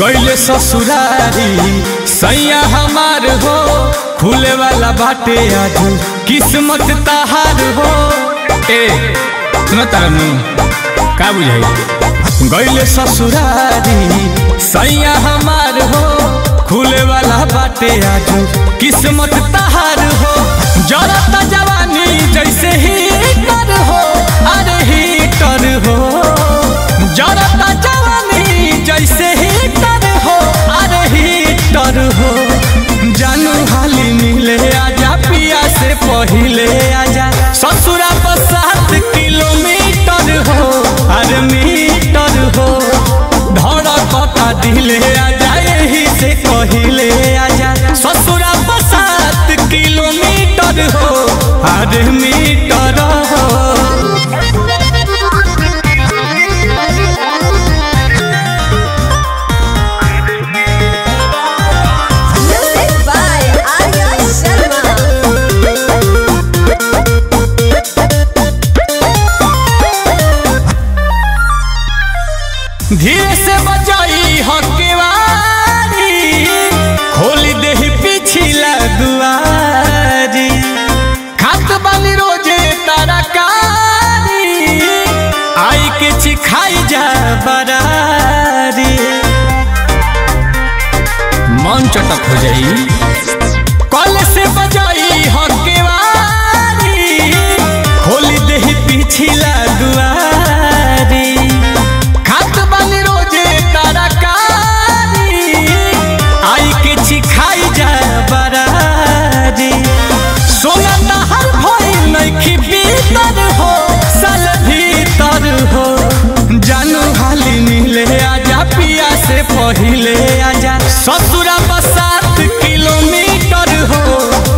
गईले ससुरारी सैया हमार हो, खुले वाला बाटे आज किस्मत तहार हो। ए सुनो तारनी का बुझाई, गईले ससुरारी सैया हमार हो, खुले वाला बाटे आज किस्मत तहार हो। जरा जवानी जैसे ही कर हो, अरे ही कर हो, जरा जवानी जैसे हो। जानू हाली मिले आजा, पिया से पहिले आजा, ससुरा पर 7 किलोमीटर हो, अरे मीटर हो। धरा पता दिले आजा, यही से पहिले आजा, ससुरा पर 7 किलोमीटर हो, अरे मीटर हो। धीरे से बजाई हो केवारी, खोल दे पिछला दुआरी, खात बाली रोजे तरकारी, आई के चिखाई जा बरारी। मन चटक हो जाई, कल से बजाई हो केवारी, खोल दे पिछला दुआरी, पहिले आजा, ससुरा पर 7 किलोमीटर हो,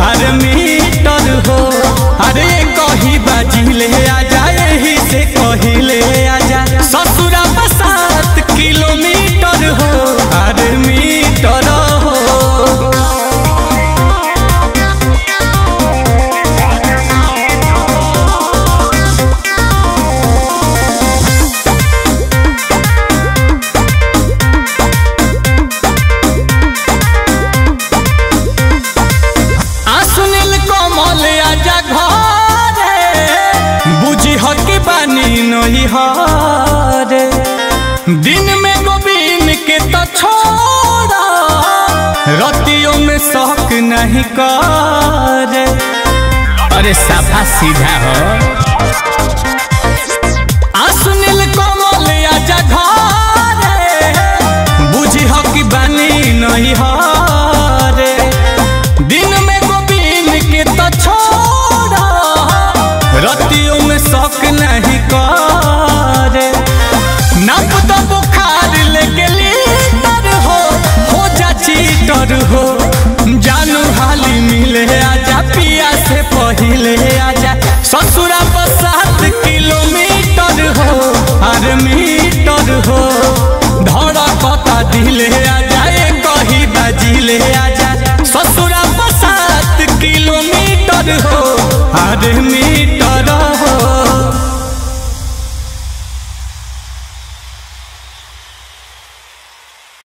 अरे मीटर हो। अरे कही बाजिले आजा, यही से पहिले आजा, ससुरा पर 7 किलोमीटर हो, अरे मीटर हो। दिन में गोविंद के तो छोड़ा, रतियों में शौक नहीं करे। अरे साफा सीधा हो, आसुनिल कोमल आजा घरे, बुझी हो कि बानी नहीं हो रे। दिन में गोविंद के तो छोड़ा, रतियों में शौक नहीं करे। हो जानू हाली मिले आजा, पिया से पहिले आजा, ससुरा पर 7 किलोमीटर हो, अरे मीटर हो। धरा पता दिले आजा, कही बाजिले आजा, ससुरा पर 7 किलोमीटर हो, अरे